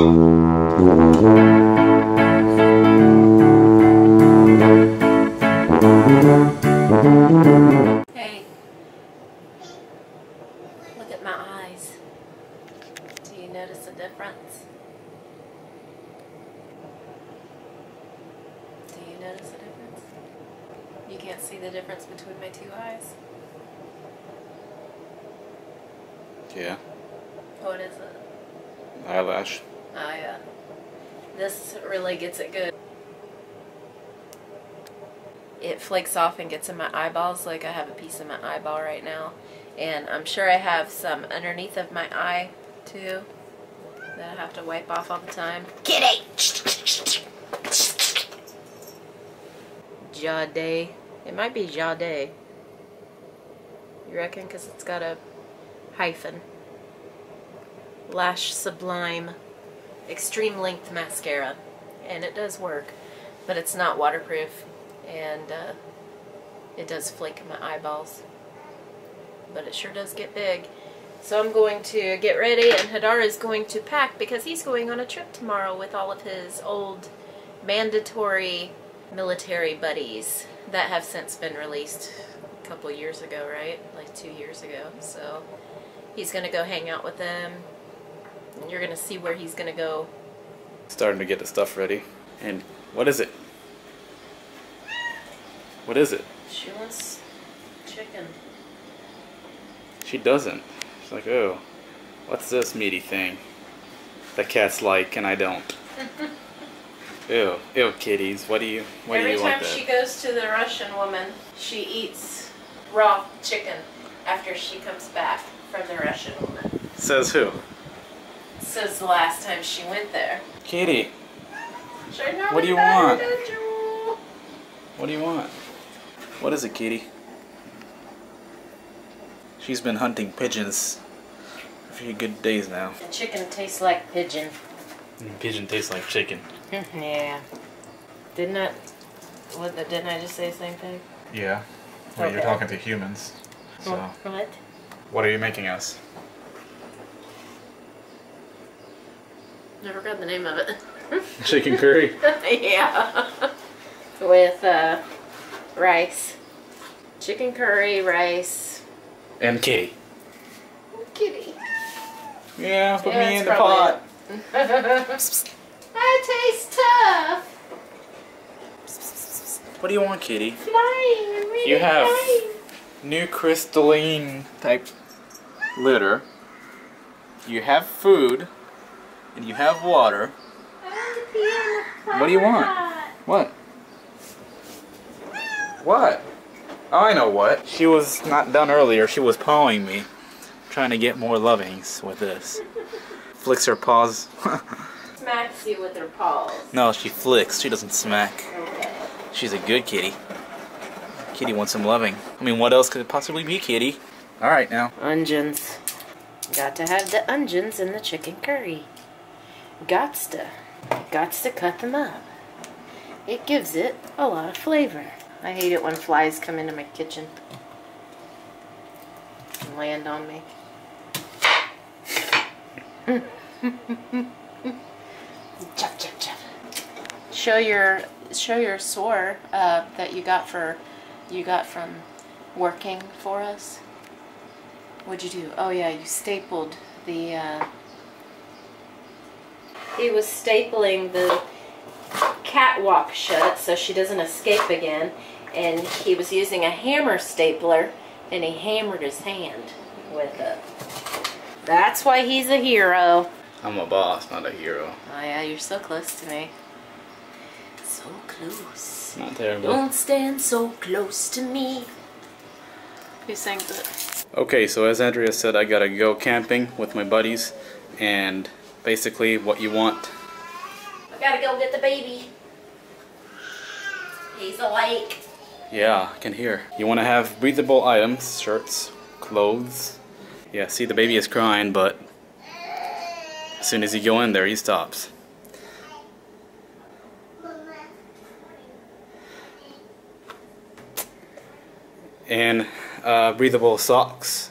Hey, look at my eyes. Do you notice a difference? Do you notice a difference? You can't see the difference between my two eyes? Yeah. What is it? Eyelash. Oh yeah. This really gets it good. It flakes off and gets in my eyeballs, like I have a piece in my eyeball right now. And I'm sure I have some underneath of my eye too that I have to wipe off all the time. Kitty! Jade. It might be Jade. You reckon? Because it's got a hyphen. Lash Sublime Extreme Length Mascara, and it does work, but it's not waterproof, and it does flake in my eyeballs, but it sure does get big. So I'm going to get ready, and Hadar is going to pack because he's going on a trip tomorrow with all of his old mandatory military buddies that have since been released a couple years ago, right? Like 2 years ago. So he's going to go hang out with them. You're going to see where he's going to go. Starting to get the stuff ready. And what is it? What is it? She wants chicken. She doesn't. She's like, oh, what's this meaty thing? The cat's like, and I don't. Ew, ew, kitties. Every time she goes to the Russian woman, she eats raw chicken after she comes back from the Russian woman. Says who? Says the last time she went there. Kitty, what do you want? What do you want? What is it, Kitty? She's been hunting pigeons for a few good days now. The chicken tastes like pigeon. And pigeon tastes like chicken. Yeah. Didn't I just say the same thing? Yeah. Well, okay. You're talking to humans. So. What? What are you making us? I forgot the name of it. Chicken curry? Yeah. With rice. Chicken curry, rice. And kitty. Kitty. Yeah, put me in the pot. I taste tough. What do you want, kitty? Flying. Really you have flying. New crystalline type litter. You have food. And you have water. I want to pee in the pot. What do you want? What? What? Oh, I know what. She was not done earlier. She was pawing me. Trying to get more lovings with this. Flicks her paws. Smacks you with her paws. No, she flicks. She doesn't smack. Okay. She's a good kitty. Kitty wants some loving. I mean, what else could it possibly be, kitty? Alright now. Unguents. Got to have the unguents in the chicken curry. Gots to cut them up. It gives it a lot of flavor. I hate it when flies come into my kitchen and land on me. Chop, chop, chop. Show your sore that you got from working for us. What'd you do? Oh yeah, you stapled the. He was stapling the catwalk shut so she doesn't escape again, and he was using a hammer stapler, and he hammered his hand with it. That's why he's a hero. I'm a boss, not a hero. Oh yeah, you're so close to me. So close. Not terrible. Don't stand so close to me. Who sings it? Okay, so as Andrea said, I gotta go camping with my buddies, and basically what you want. I gotta go get the baby. He's awake. Yeah, I can hear. You want to have breathable items, shirts, clothes. Yeah, see, the baby is crying, but as soon as you go in there, he stops. And breathable socks,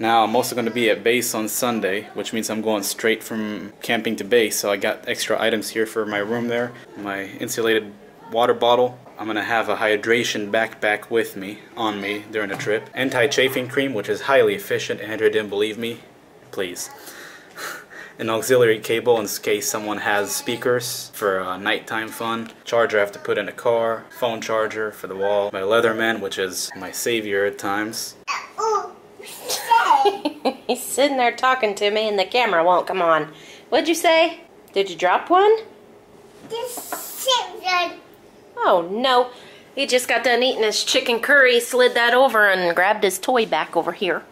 Now I'm also going to be at base on Sunday, which means I'm going straight from camping to base, so I got extra items here for my room there. My insulated water bottle. I'm going to have a hydration backpack with me, on me, during the trip. Anti-chafing cream, which is highly efficient. Andrea didn't believe me. Please. An auxiliary cable in case someone has speakers for nighttime fun. Charger I have to put in the car. Phone charger for the wall. My Leatherman, which is my savior at times. He's sitting there talking to me and the camera won't come on. What'd you say? Did you drop one? Oh no, he just got done eating his chicken curry, slid that over and grabbed his toy back over here.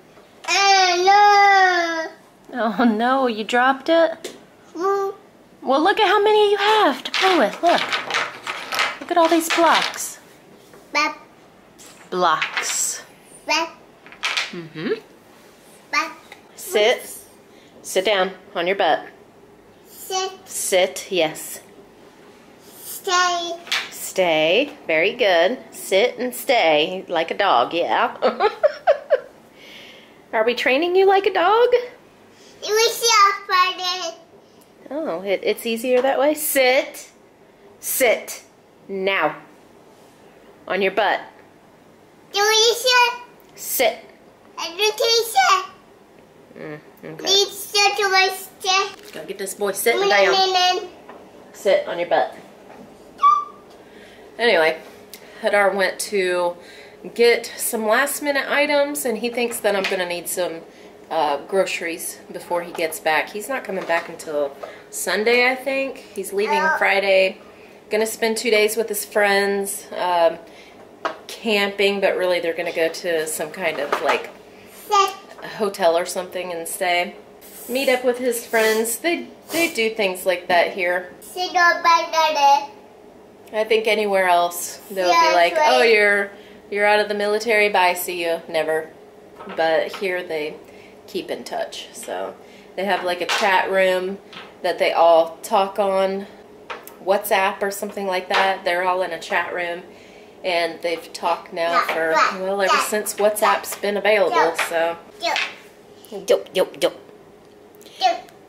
No. Oh no, you dropped it? Well, look at how many you have to play with. Look. Look at all these blocks. Blocks. Mm-hmm. Sit. Sit down on your butt. Sit, yes. Stay. Very good. Sit and stay like a dog, yeah. Are we training you like a dog? Oh, it's easier that way? Sit. Sit. Now. On your butt. Sit. Okay. Gotta get this boy sitting down. Sit on your butt. Anyway, Hadar went to get some last minute items and he thinks that I'm gonna need some groceries before he gets back. He's not coming back until Sunday, I think. He's leaving Friday. Gonna spend 2 days with his friends camping, but really they're gonna go to some kind of like a hotel or something and stay. Meet up with his friends. They do things like that here. I think anywhere else they'll be like, oh, you're out of the military, bye, see you, never. But here they keep in touch. So they have like a chat room that they all talk on, WhatsApp or something like that. They're all in a chat room and they've talked now for, well, ever since WhatsApp's been available. So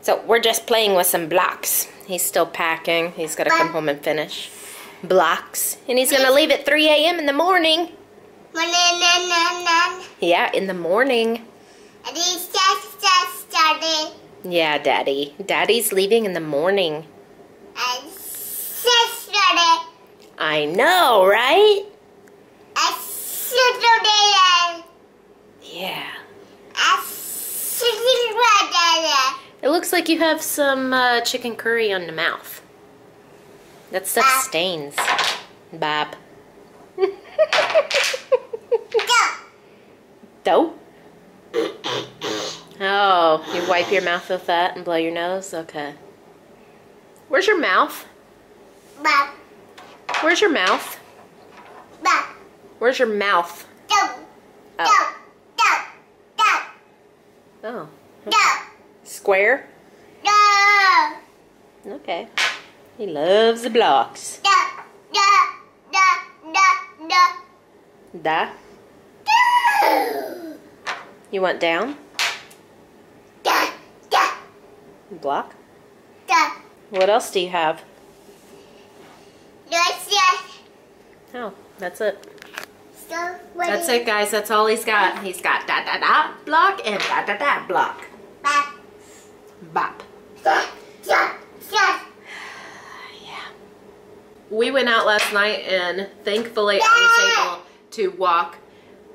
So we're just playing with some blocks. He's still packing. He's got to come home and finish blocks, and he's gonna leave at 3 a.m. in the morning. Yeah, in the morning. Yeah, Daddy. Daddy's leaving in the morning. I know, right? Yeah. It looks like you have some chicken curry on the mouth. That stuff stains. Bob. Dough? Oh, you wipe your mouth with that and blow your nose? Okay. Where's your mouth? Bob. Where's your mouth? Bob. Where's your mouth? Dough. Oh. Oh. Okay. Square? No. Okay. He loves the blocks. Da. You want down? Da. Block? Da. What else do you have? Oh, that's it. That's it, guys. That's all he's got. He's got da da da block and da da da block. Bop. Bop. We went out last night and thankfully I was able to walk.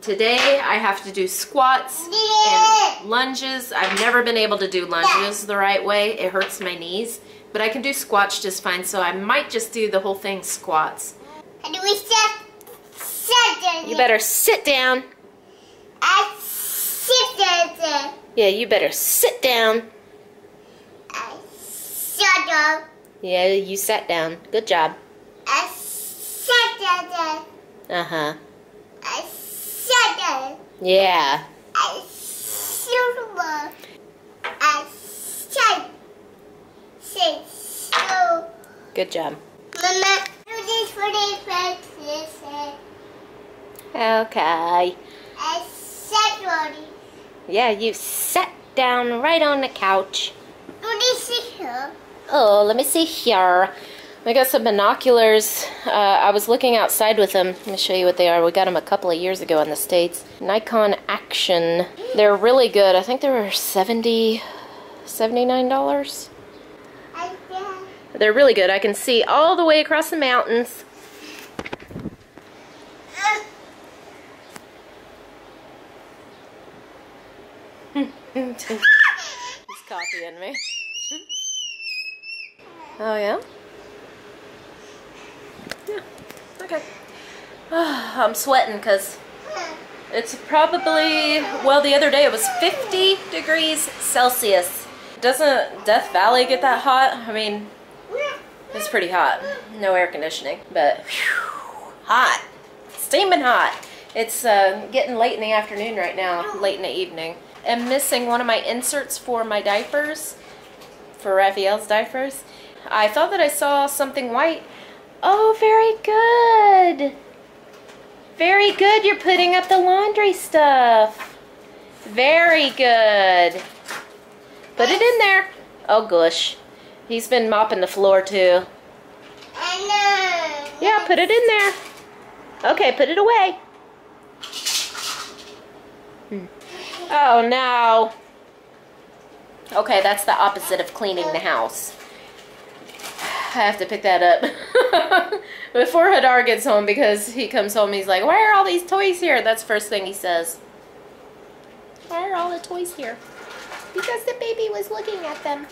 Today I have to do squats and lunges. I've never been able to do lunges the right way. It hurts my knees. But I can do squats just fine, so I might just do the whole thing squats. You better sit down. Yeah, you better sit down. Yeah, you sat down. Good job. Uh-huh. Yeah. Good job. Mama, do this for the first lesson. Okay. Yeah, you sat down right on the couch. Let me see here. Oh, let me see here. We got some binoculars. I was looking outside with them. Let me show you what they are. We got them a couple of years ago in the States. Nikon Action. They're really good. I think they were $79. They're really good. I can see all the way across the mountains. He's copying me. Oh, yeah? Yeah, okay. Oh, I'm sweating because it's probably, well, the other day it was 50 degrees Celsius. Doesn't Death Valley get that hot? I mean, it's pretty hot. No air conditioning, but whew, hot. Steaming hot. It's getting late in the afternoon right now, late in the evening. I'm missing one of my inserts for my diapers, for Raphael's diapers. I thought that I saw something white. Oh, very good. Very good, you're putting up the laundry stuff. Very good. Put it in there. Oh gosh, he's been mopping the floor too. Yeah, put it in there. Okay, put it away. Oh no. Okay, that's the opposite of cleaning the house. I have to pick that up before Hadar gets home, because he comes home and he's like, why are all these toys here? That's the first thing he says. Why are all the toys here? Because the baby was looking at them.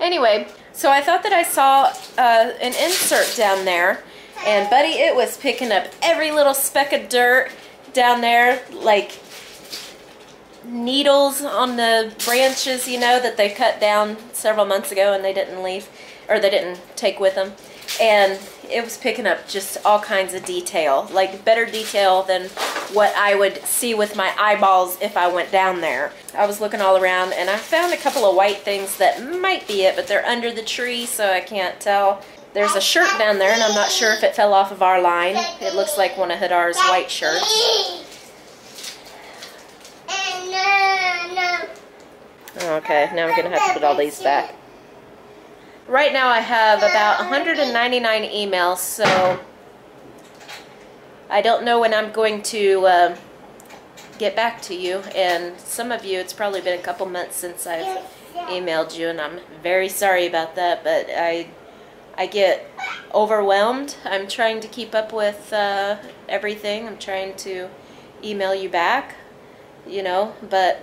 Anyway, so I thought that I saw an insert down there, and buddy, it was picking up every little speck of dirt down there, like needles on the branches, you know, that they cut down several months ago and they didn't leave, or they didn't take with them. And it was picking up just all kinds of detail, like better detail than what I would see with my eyeballs if I went down there. I was looking all around and I found a couple of white things that might be it, but they're under the tree so I can't tell. There's a shirt down there and I'm not sure if it fell off of our line. It looks like one of Hadar's white shirts. Okay, now I'm going to have to put all these back. Right now I have about 199 emails, so I don't know when I'm going to get back to you. And some of you, it's probably been a couple months since I've emailed you, and I'm very sorry about that, but I get overwhelmed. I'm trying to keep up with everything. I'm trying to email you back, you know, but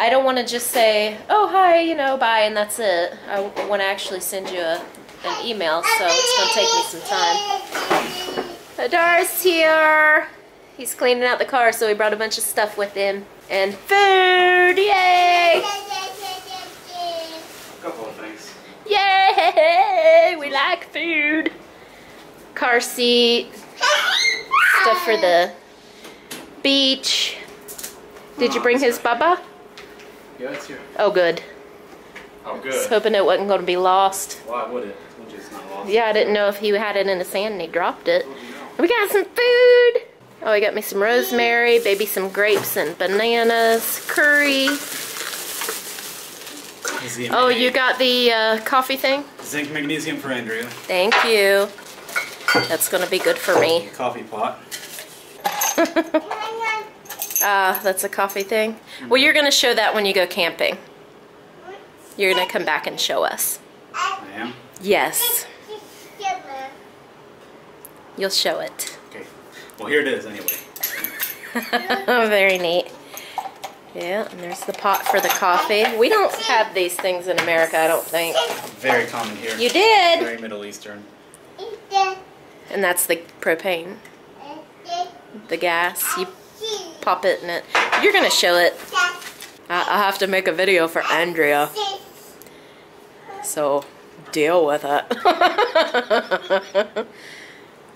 I don't want to just say, oh, hi, you know, bye, and that's it. I want to actually send you an email, so it's going to take me some time. Hadar's here. He's cleaning out the car, so he brought a bunch of stuff with him. And food, yay! A couple of things. Yay! We like food. Car seat. Stuff for the beach. Did you bring his baba? Yeah, it's here. Oh, good. Oh, good. I was hoping it wasn't going to be lost. Why would it? It's not lost. Yeah, I didn't know if he had it in the sand and he dropped it. Oh, no. We got some food. Oh, he got me some rosemary, baby, some grapes and bananas, curry. ZMK. Oh, you got the coffee thing? Zinc magnesium for Andrea. Thank you. That's going to be good for me. Coffee pot. Ah, that's a coffee thing. Well, you're going to show that when you go camping. You're going to come back and show us. I am? Yes. You'll show it. Okay. Well, here it is anyway. Very neat. Yeah, and there's the pot for the coffee. We don't have these things in America, I don't think. Very common here. You did? Very Middle Eastern. And that's the propane. The gas. You pop it in it. You're going to show it. I'll have to make a video for Andrea. So deal with it.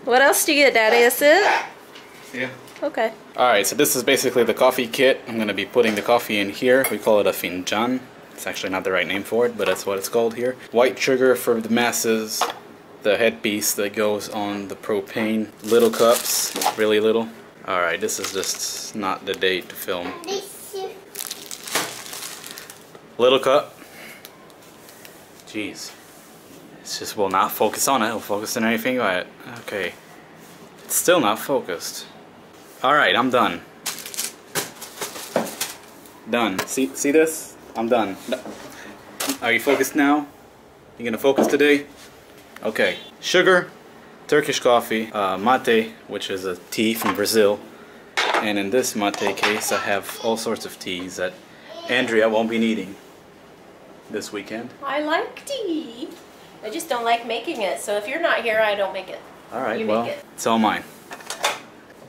What else do you get, Daddy? Is it? Yeah. Okay. Alright, so this is basically the coffee kit. I'm going to be putting the coffee in here. We call it a finjan. It's actually not the right name for it, but that's what it's called here. White sugar for the masses. The headpiece that goes on the propane. Little cups. Really little. Alright, this is just not the day to film. Little cup. Jeez. It just will not focus on it. It'll focus on anything but it. Okay. It's still not focused. Alright, I'm done. Done. See this? I'm done. Are you focused now? You gonna focus today? Okay. Sugar, Turkish coffee, mate, which is a tea from Brazil. And in this mate case, I have all sorts of teas that Andrea won't be needing this weekend. I like tea. I just don't like making it. So if you're not here, I don't make it. All right, well, it's all mine.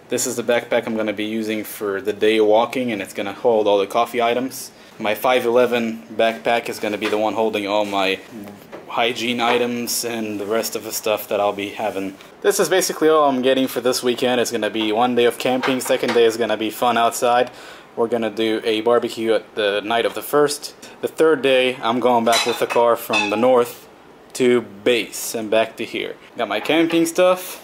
This is the backpack I'm going to be using for the day walking, and it's going to hold all the coffee items. My 511 backpack is going to be the one holding all my hygiene items and the rest of the stuff that I'll be having. This is basically all I'm getting for this weekend. It's going to be 1 day of camping. Second day is going to be fun outside. We're going to do a barbecue at the night of the first. The third day, I'm going back with the car from the north to base and back to here. Got my camping stuff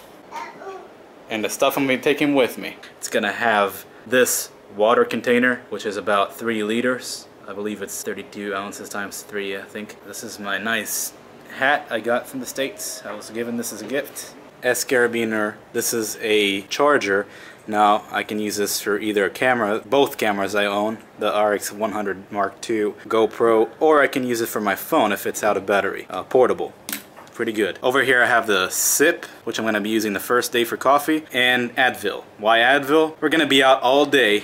and the stuff I'm going to be taking with me. It's going to have this water container, which is about 3 liters. I believe it's 32 ounces times 3, I think. This is my nice hat I got from the States. I was given this as a gift. S carabiner, this is a charger. Now I can use this for either a camera, both cameras I own, the RX100 Mark II, GoPro, or I can use it for my phone if it's out of battery. Portable, pretty good. Over here I have the sip, which I'm going to be using the first day for coffee, and Advil. Why Advil? We're going to be out all day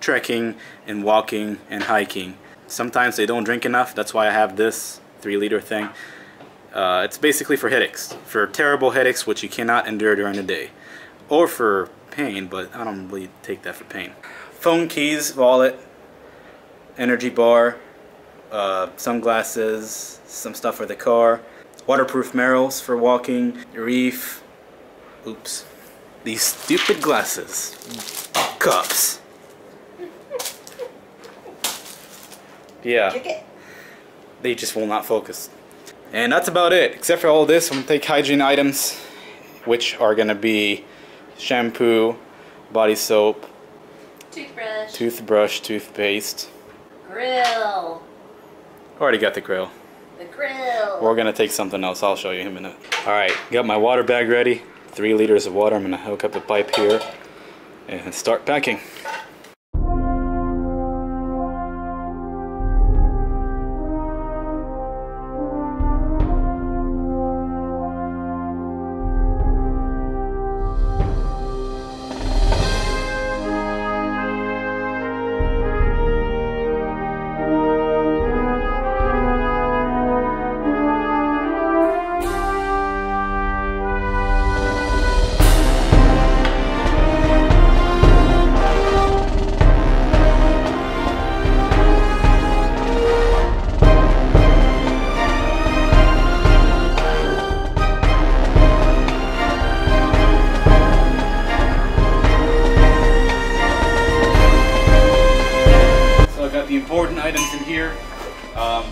trekking and walking and hiking. Sometimes they don't drink enough, that's why I have this 3-liter thing. It's basically for headaches, for terrible headaches which you cannot endure during the day, or for pain, but I don't really take that for pain. Phone, keys, wallet, energy bar, sunglasses, some stuff for the car, waterproof Merrells for walking, reef, oops, these stupid glasses, cups. Yeah, they just will not focus. And that's about it. Except for all this, I'm going to take hygiene items, which are going to be shampoo, body soap, toothbrush, toothpaste, grill. Already got the grill. The grill. We're going to take something else. I'll show you in a minute. Alright, got my water bag ready. 3 liters of water. I'm going to hook up the pipe here and start packing.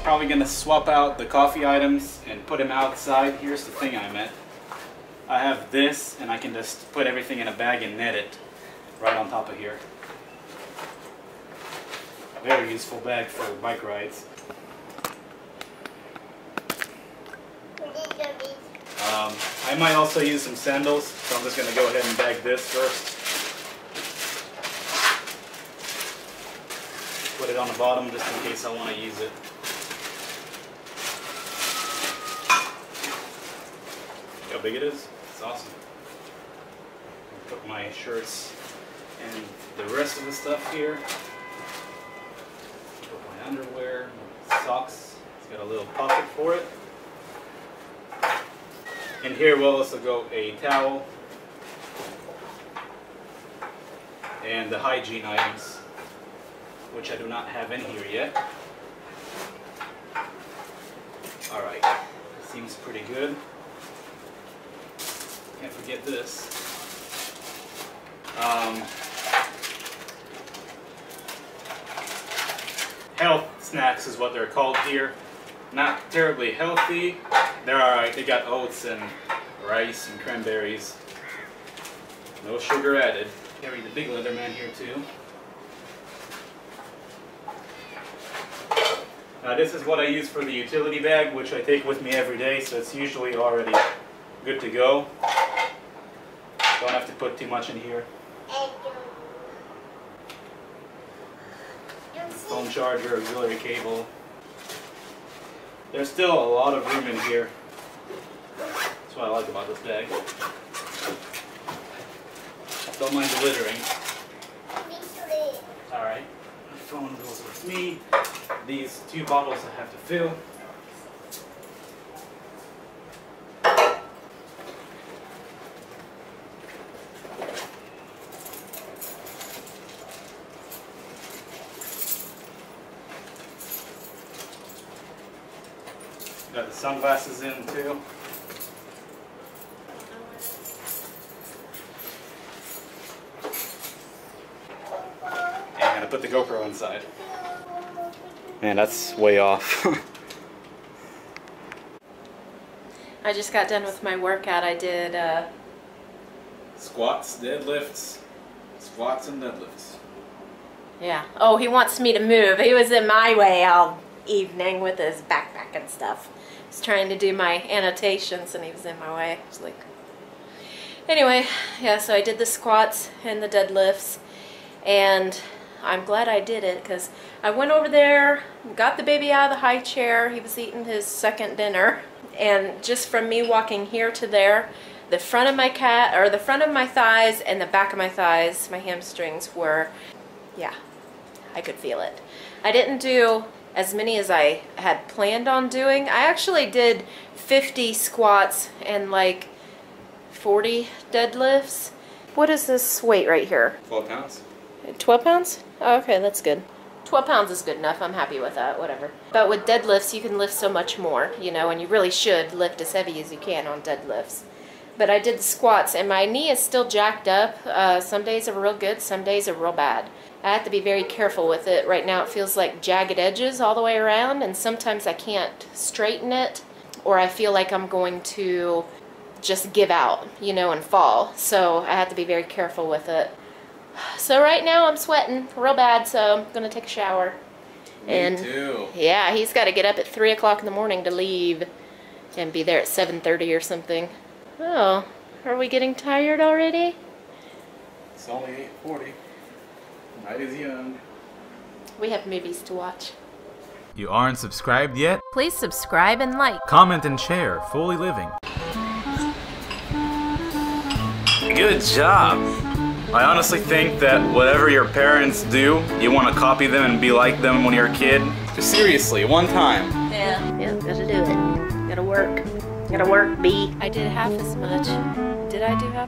Probably gonna swap out the coffee items and put them outside. Here's the thing I'm at. I have this and I can just put everything in a bag and net it right on top of here. Very useful bag for bike rides. I might also use some sandals, so I'm just gonna go ahead and bag this first. Put it on the bottom just in case I want to use it. How big it is? It's awesome. Put my shirts and the rest of the stuff here. Put my underwear, my socks. It's got a little pocket for it. And here will also go a towel and the hygiene items, which I do not have in here yet. All right, seems pretty good. Can't forget this. Health snacks is what they're called here. Not terribly healthy. They're alright. They got oats and rice and cranberries. No sugar added. carry the big leather man here too. This is what I use for the utility bag, which I take with me every day, so it's usually already good to go. Don't have to put too much in here. Phone charger, auxiliary cable. There's still a lot of room in here. That's what I like about this bag. Don't mind the littering. Alright, my phone goes with me. These two bottles I have to fill. Got the sunglasses in too. And I'm gonna put the GoPro inside. Man, that's way off. I just got done with my workout. I did squats, deadlifts, squats and deadlifts. Yeah. Oh, he wants me to move. He was in my way all evening with his backpack and stuff. I was trying to do my annotations and he was in my way. I was like, anyway, yeah, so I did the squats and the deadlifts, and I'm glad I did it because I went over there, got the baby out of the high chair. He was eating his second dinner, and just from me walking here to there, the front of my the front of my thighs and the back of my thighs, my hamstrings were, yeah, I could feel it. I didn't do as many as I had planned on doing. I actually did 50 squats and like 40 deadlifts. What is this weight right here? 12 pounds. 12 pounds? Oh, okay, that's good. 12 pounds is good enough. I'm happy with that, whatever. But with deadlifts, you can lift so much more, you know, and you really should lift as heavy as you can on deadlifts. But I did the squats, and my knee is still jacked up. Some days are real good, some days are real bad. I have to be very careful with it. Right now it feels like jagged edges all the way around, and sometimes I can't straighten it, or I feel like I'm going to just give out, you know, and fall. So I have to be very careful with it. So right now I'm sweating real bad, so I'm gonna take a shower. And me too. Yeah, he's got to get up at 3 o'clock in the morning to leave, and be there at 7:30 or something. Oh, are we getting tired already? It's only 8:40. Night is young. We have movies to watch. You aren't subscribed yet? Please subscribe and like, comment and share. Fully Living. Good job. I honestly think that whatever your parents do, you want to copy them and be like them when you're a kid. Seriously, one time. Yeah. Yeah, gotta do it. Gotta work. Gotta work, B. I did half as much. Did I do half?